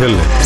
महफिल है।